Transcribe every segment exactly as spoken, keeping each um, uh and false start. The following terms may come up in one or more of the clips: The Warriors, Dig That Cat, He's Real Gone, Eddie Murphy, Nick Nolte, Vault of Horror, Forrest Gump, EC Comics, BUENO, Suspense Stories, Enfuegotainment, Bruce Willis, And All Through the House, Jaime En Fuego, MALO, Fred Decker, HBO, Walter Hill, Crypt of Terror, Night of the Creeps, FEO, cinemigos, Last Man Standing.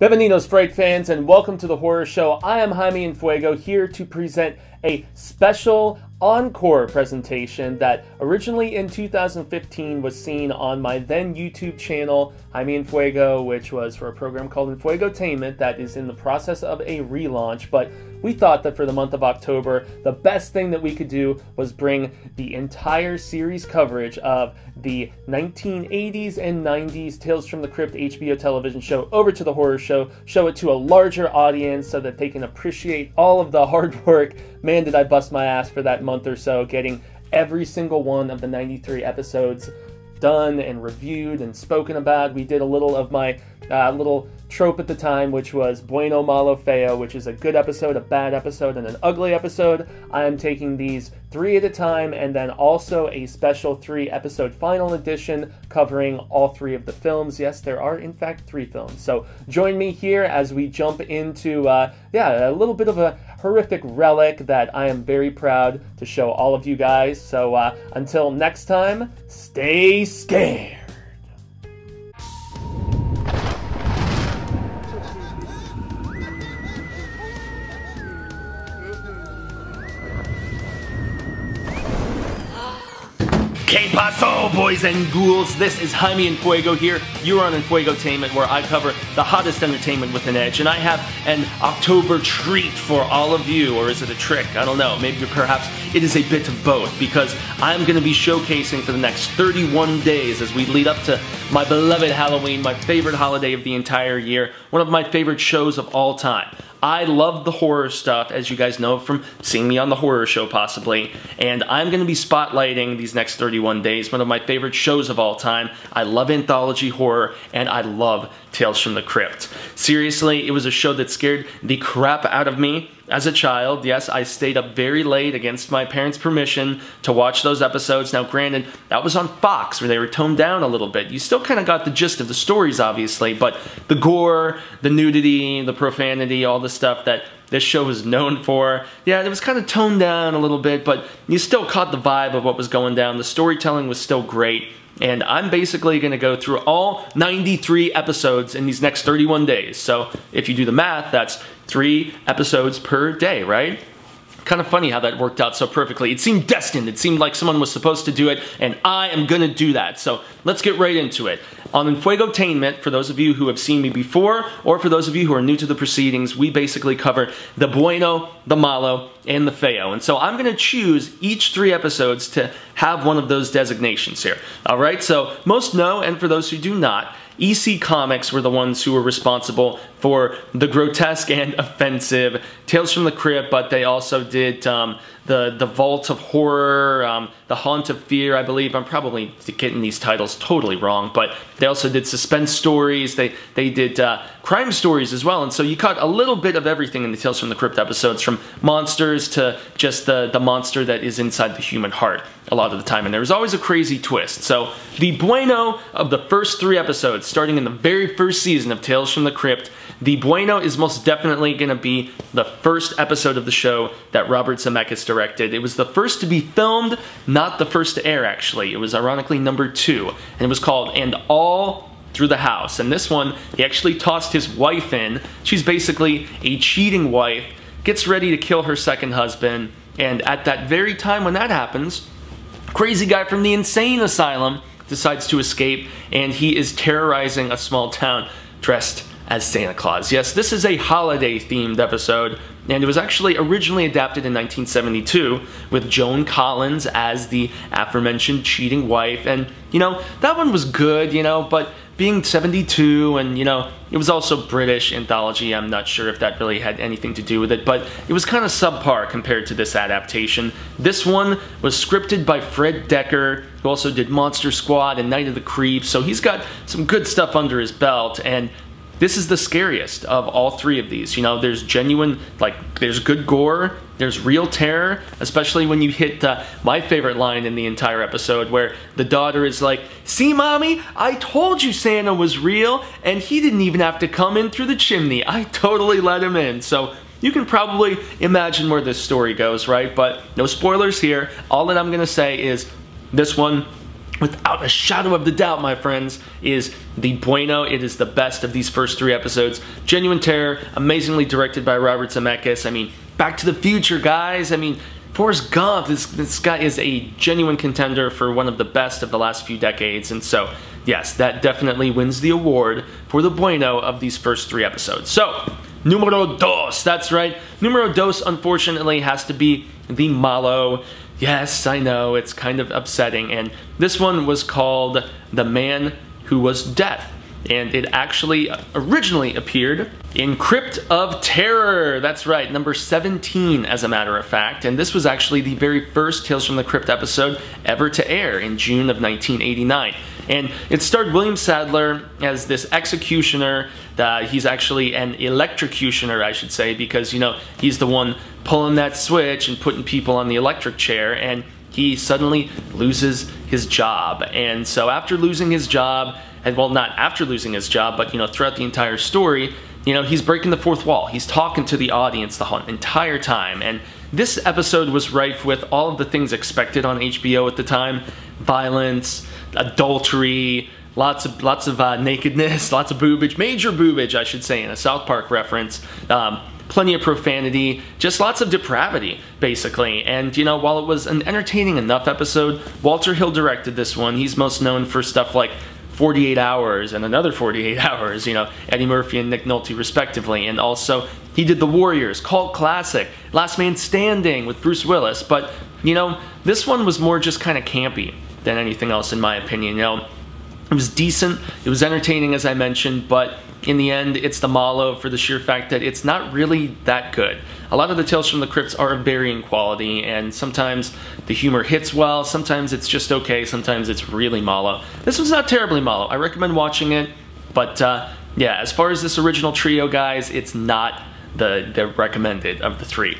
Bienvenidos, Fright fans, and welcome to The Horror Show. I am Jaime En Fuego, here to present a special encore presentation that originally in two thousand fifteen was seen on my then YouTube channel, Jaime En Fuego, which was for a program called Enfuegotainment that is in the process of a relaunch, but we thought that for the month of October, the best thing that we could do was bring the entire series coverage of the nineteen eighties and nineties Tales from the Crypt H B O television show over to The Horror Show, show it to a larger audience so that they can appreciate all of the hard work. Man, did I bust my ass for that month or so, getting every single one of the ninety-three episodes done and reviewed and spoken about. We did a little of my uh, little trope at the time, which was BUENO, MALO, FEO, which is a good episode, a bad episode, and an ugly episode. I am taking these three at a time, and then also a special three-episode final edition covering all three of the films. Yes, there are, in fact, three films. So join me here as we jump into, uh, yeah, a little bit of a horrific relic that I am very proud to show all of you guys. So uh, until next time, stay scared. Que paso, boys and ghouls? This is Jaime En Fuego here. You're on Enfuegotainment, where I cover the hottest entertainment with an edge. And I have an October treat for all of you, or is it a trick? I don't know. Maybe perhaps it is a bit of both, because I'm going to be showcasing for the next thirty-one days as we lead up to my beloved Halloween, my favorite holiday of the entire year, one of my favorite shows of all time. I love the horror stuff, as you guys know from seeing me on The Horror Show, possibly. And I'm going to be spotlighting these next thirty-one days, one of my favorite shows of all time. I love anthology horror, and I love Tales from the Crypt. Seriously, it was a show that scared the crap out of me as a child. Yes, I stayed up very late against my parents' permission to watch those episodes. Now, granted, that was on Fox, where they were toned down a little bit. You still kind of got the gist of the stories, obviously, but the gore, the nudity, the profanity, all the stuff that this show was known for, yeah, it was kind of toned down a little bit, but you still caught the vibe of what was going down. The storytelling was still great. And I'm basically going to go through all ninety-three episodes in these next thirty-one days. So if you do the math, that's three episodes per day, right? Kind of funny how that worked out so perfectly. It seemed destined. It seemed like someone was supposed to do it, and I am going to do that. So let's get right into it. On Enfuegotainment, for those of you who have seen me before, or for those of you who are new to the proceedings, we basically cover the Bueno, the Malo, and the Feo. And so I'm going to choose each three episodes to have one of those designations here. All right, so most know, and for those who do not, E C Comics were the ones who were responsible for the grotesque and offensive Tales from the Crypt, but they also did um, the, the Vault of Horror, um, the Haunt of Fear, I believe. I'm probably getting these titles totally wrong, but they also did Suspense Stories. They, they did uh, Crime Stories as well, and so you caught a little bit of everything in the Tales from the Crypt episodes, from monsters to just the, the monster that is inside the human heart a lot of the time, and there was always a crazy twist. So the Bueno of the first three episodes, starting in the very first season of Tales from the Crypt, the Bueno is most definitely going to be the first episode of the show that Robert Zemeckis directed. It was the first to be filmed, not the first to air, actually. It was ironically number two, and it was called And All Through the House. And this one, he actually tossed his wife in. She's basically a cheating wife, gets ready to kill her second husband, and at that very time when that happens, crazy guy from the insane asylum decides to escape, and he is terrorizing a small town dressed as Santa Claus. Yes, this is a holiday-themed episode, and it was actually originally adapted in nineteen seventy-two with Joan Collins as the aforementioned cheating wife, and, you know, that one was good, you know, but being seventy-two, and, you know, it was also British anthology. I'm not sure if that really had anything to do with it, but it was kind of subpar compared to this adaptation. This one was scripted by Fred Decker, who also did Monster Squad and Night of the Creeps, so he's got some good stuff under his belt, and this is the scariest of all three of these. You know, there's genuine, like, there's good gore, there's real terror, especially when you hit uh, my favorite line in the entire episode, where the daughter is like, "See, Mommy, I told you Santa was real, and he didn't even have to come in through the chimney. I totally let him in." So you can probably imagine where this story goes, right? But no spoilers here. All that I'm gonna say is this one without a shadow of the doubt, my friends, is the BUENO. It is the best of these first three episodes. Genuine terror, amazingly directed by Robert Zemeckis. I mean, Back to the Future, guys. I mean, Forrest Gump, this, this guy is a genuine contender for one of the best of the last few decades. And so, yes, that definitely wins the award for the BUENO of these first three episodes. So, numero dos, that's right. Numero dos, unfortunately, has to be the MALO. Yes, I know, it's kind of upsetting. And this one was called The Man Who Was Death. And it actually originally appeared in Crypt of Terror. That's right, number seventeen, as a matter of fact. And this was actually the very first Tales from the Crypt episode ever to air in June of nineteen eighty-nine. And it starred William Sadler as this executioner. Uh, he's actually an electrocutioner, I should say, because, you know, he's the one pulling that switch and putting people on the electric chair. And he suddenly loses his job. And so after losing his job, and well, not after losing his job, but, you know, throughout the entire story, you know, he's breaking the fourth wall. He's talking to the audience the whole entire time. And this episode was rife with all of the things expected on H B O at the time. Violence, adultery, lots of lots of uh, nakedness, lots of boobage, major boobage, I should say, in a South Park reference. Um, plenty of profanity, just lots of depravity, basically. And, you know, while it was an entertaining enough episode, Walter Hill directed this one. He's most known for stuff like forty-eight hours and another forty-eight hours, you know, Eddie Murphy and Nick Nolte respectively. And also he did The Warriors, cult classic, Last Man Standing with Bruce Willis. But, you know, this one was more just kind of campy than anything else, in my opinion. You know, it was decent, it was entertaining, as I mentioned, but in the end, it's the MALO for the sheer fact that it's not really that good. A lot of the Tales from the Crypts are of varying quality, and sometimes the humor hits well, sometimes it's just okay, sometimes it's really MALO. This one's not terribly MALO. I recommend watching it, but uh, yeah, as far as this original trio, guys, it's not the, the recommended of the three.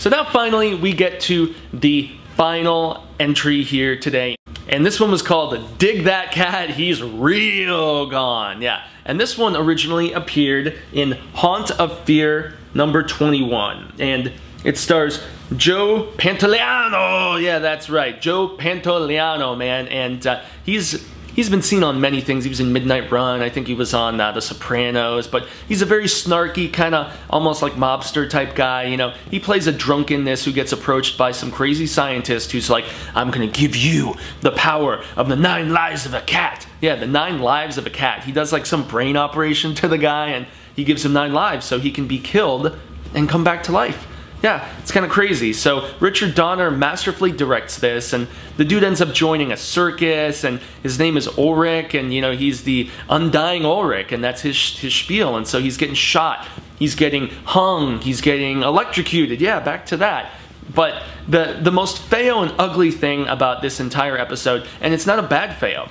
So now finally, we get to the final entry here today. And this one was called Dig That Cat, He's Real Gone. Yeah. And this one originally appeared in Haunt of Fear number twenty-one. And it stars Joe Pantoliano. Yeah, that's right. Joe Pantoliano, man. And uh, he's he's been seen on many things. He was in Midnight Run. I think he was on uh, The Sopranos. But he's a very snarky, kind of almost like mobster type guy. You know, he plays a drunkenness who gets approached by some crazy scientist who's like, I'm going to give you the power of the nine lives of a cat. Yeah, the nine lives of a cat. He does like some brain operation to the guy, and he gives him nine lives so he can be killed and come back to life. Yeah, it's kind of crazy. So Richard Donner masterfully directs this, and the dude ends up joining a circus, and his name is Ulrich, and, you know, he's the undying Ulrich, and that's his, his spiel. And so he's getting shot, he's getting hung, he's getting electrocuted. Yeah, back to that. But the, the most F E O and ugly thing about this entire episode, and it's not a bad F E O,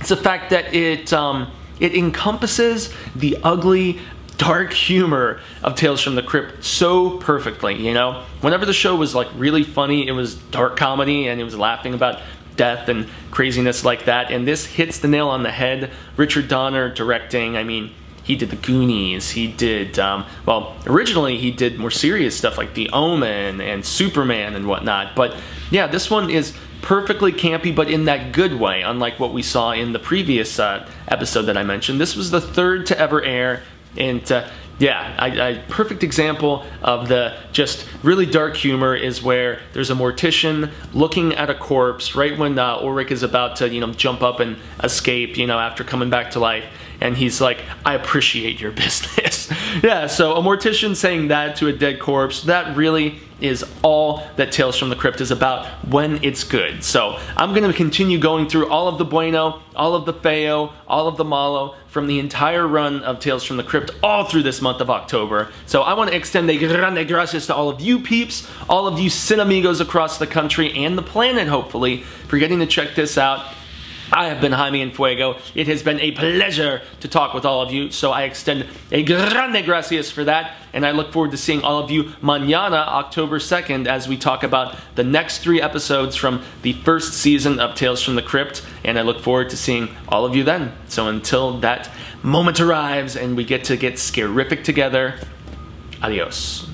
it's the fact that it, um, it encompasses the ugly, dark humor of Tales from the Crypt so perfectly, you know? Whenever the show was like really funny, it was dark comedy and it was laughing about death and craziness like that. And this hits the nail on the head. Richard Donner directing, I mean, he did The Goonies, he did, um, well, originally he did more serious stuff like The Omen and Superman and whatnot. But yeah, this one is perfectly campy, but in that good way, unlike what we saw in the previous uh, episode that I mentioned. This was the third to ever air. And uh, yeah, I, I, perfect example of the just really dark humor is where there's a mortician looking at a corpse right when uh, Ulrich is about to, you know, jump up and escape, you know, after coming back to life. And he's like, I appreciate your business. Yeah, so a mortician saying that to a dead corpse, that really is all that Tales from the Crypt is about when it's good. So I'm going to continue going through all of the BUENO, all of the F E O, all of the MALO from the entire run of Tales from the Crypt all through this month of October. So I want to extend a grande gracias to all of you peeps, all of you cinemigos across the country and the planet, hopefully, for getting to check this out. I have been Jaime En Fuego. It has been a pleasure to talk with all of you, so I extend a grande gracias for that, and I look forward to seeing all of you mañana, October second, as we talk about the next three episodes from the first season of Tales from the Crypt, and I look forward to seeing all of you then. So until that moment arrives and we get to get scarific together, adios.